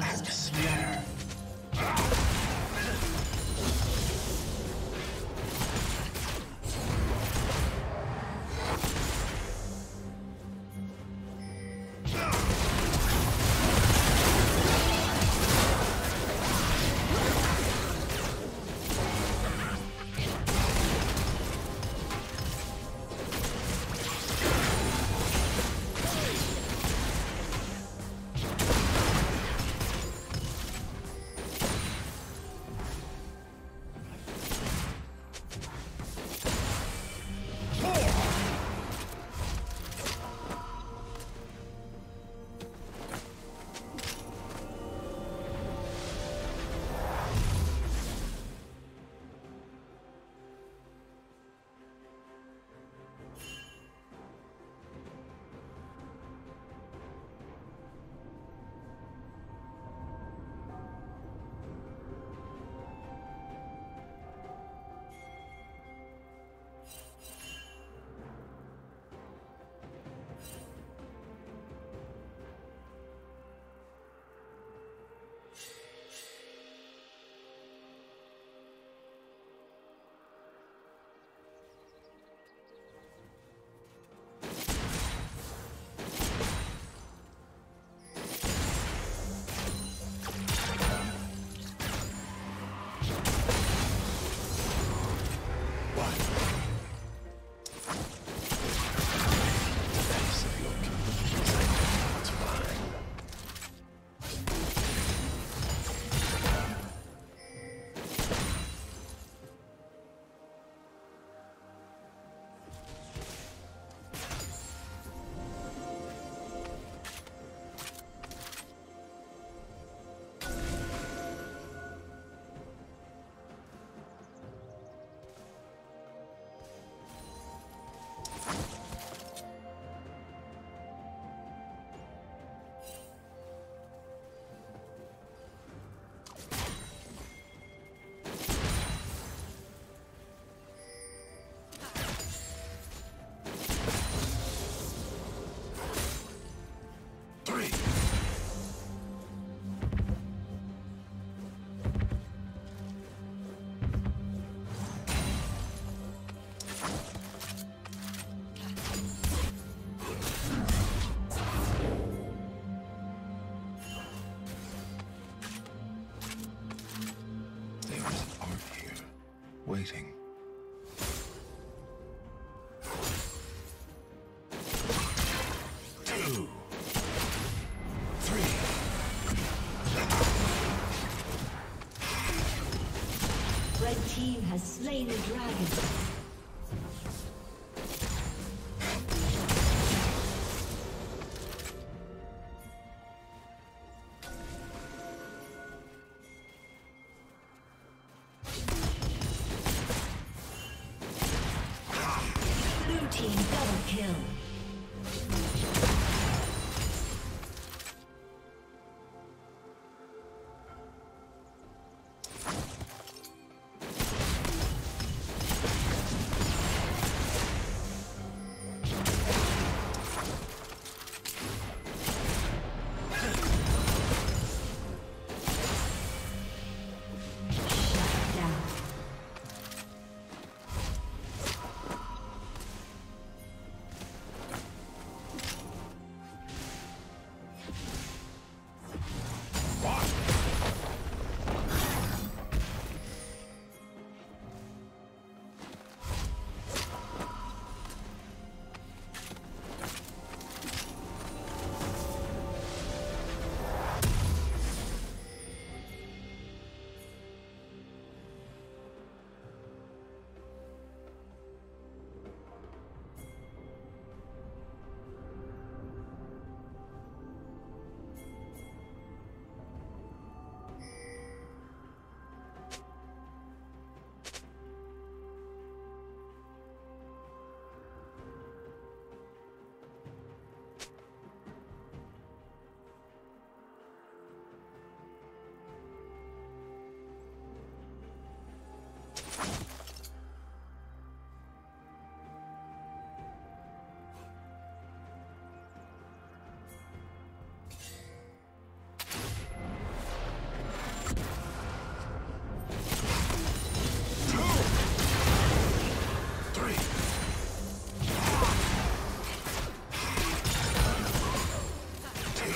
First blood. Waiting. Red team has slain the dragon.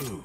blue.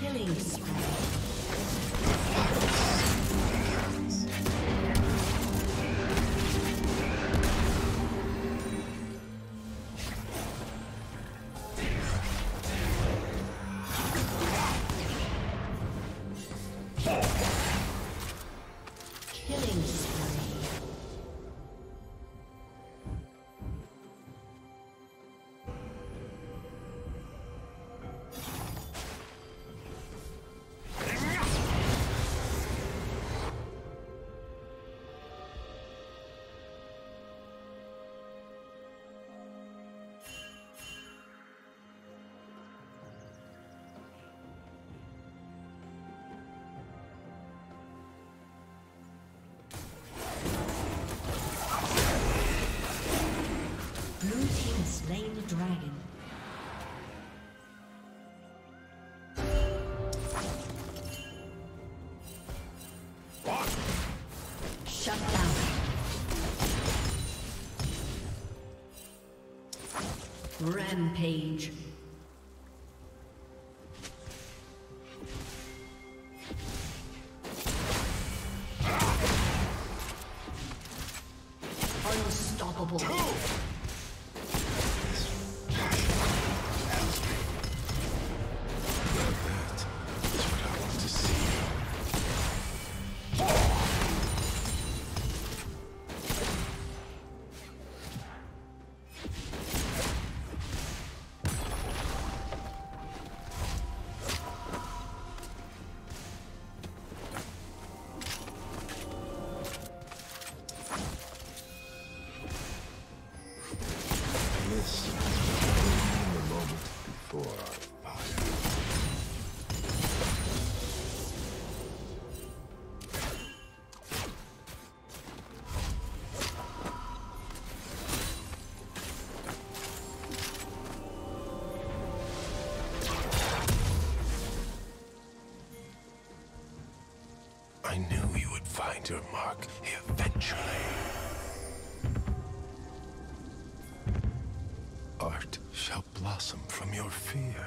Killing spree. Slain the dragon. Shut down. Rampage. I knew you would find your mark eventually. Art shall blossom from your fear.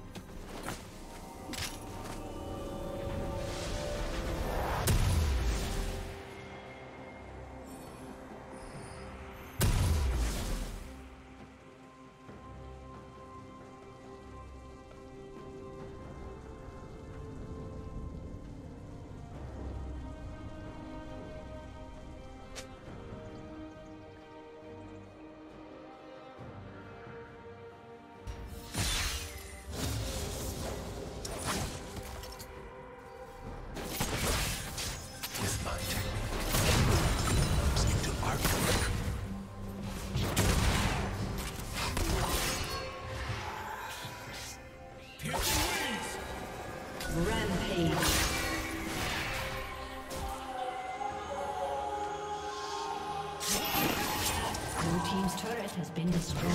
Has been destroyed.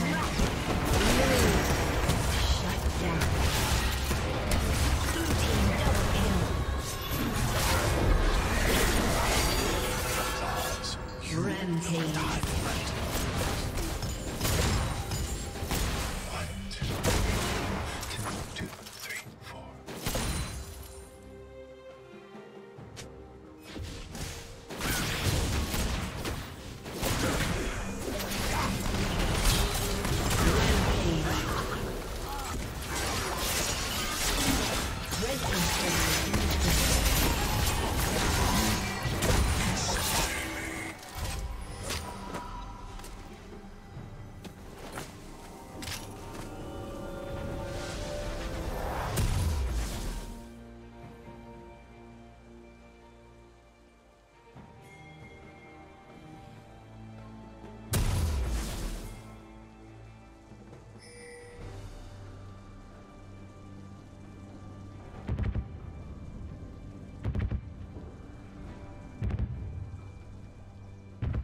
Shut down. Blue team double kill. Rampage. 1, 2, 3, 4.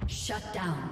Shut down.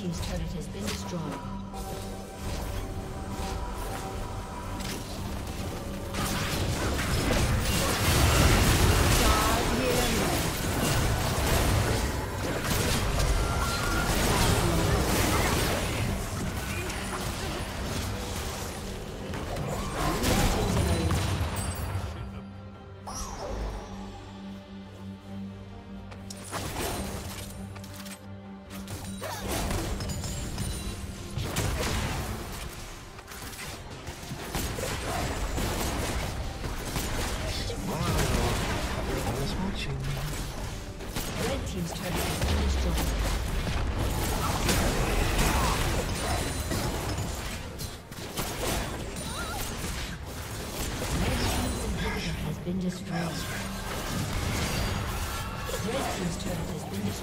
team's turret has been destroyed.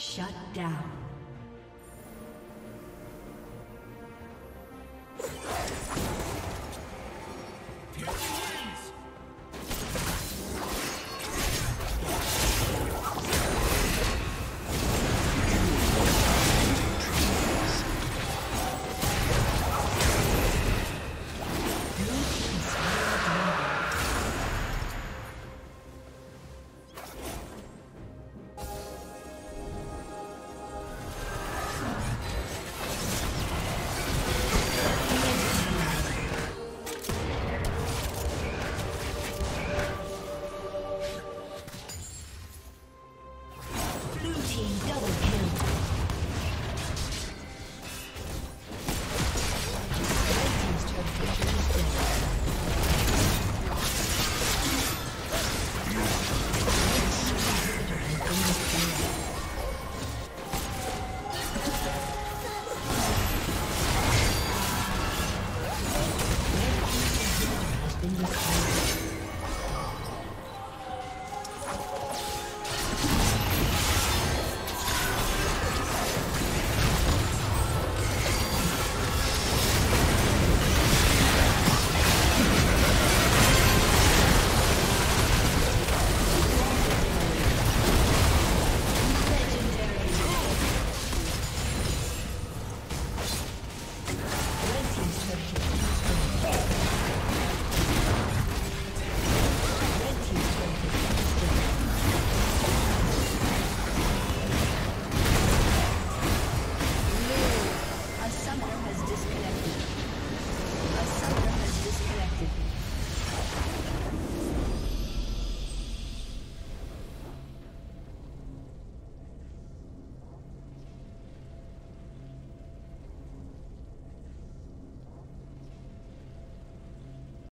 Shut down.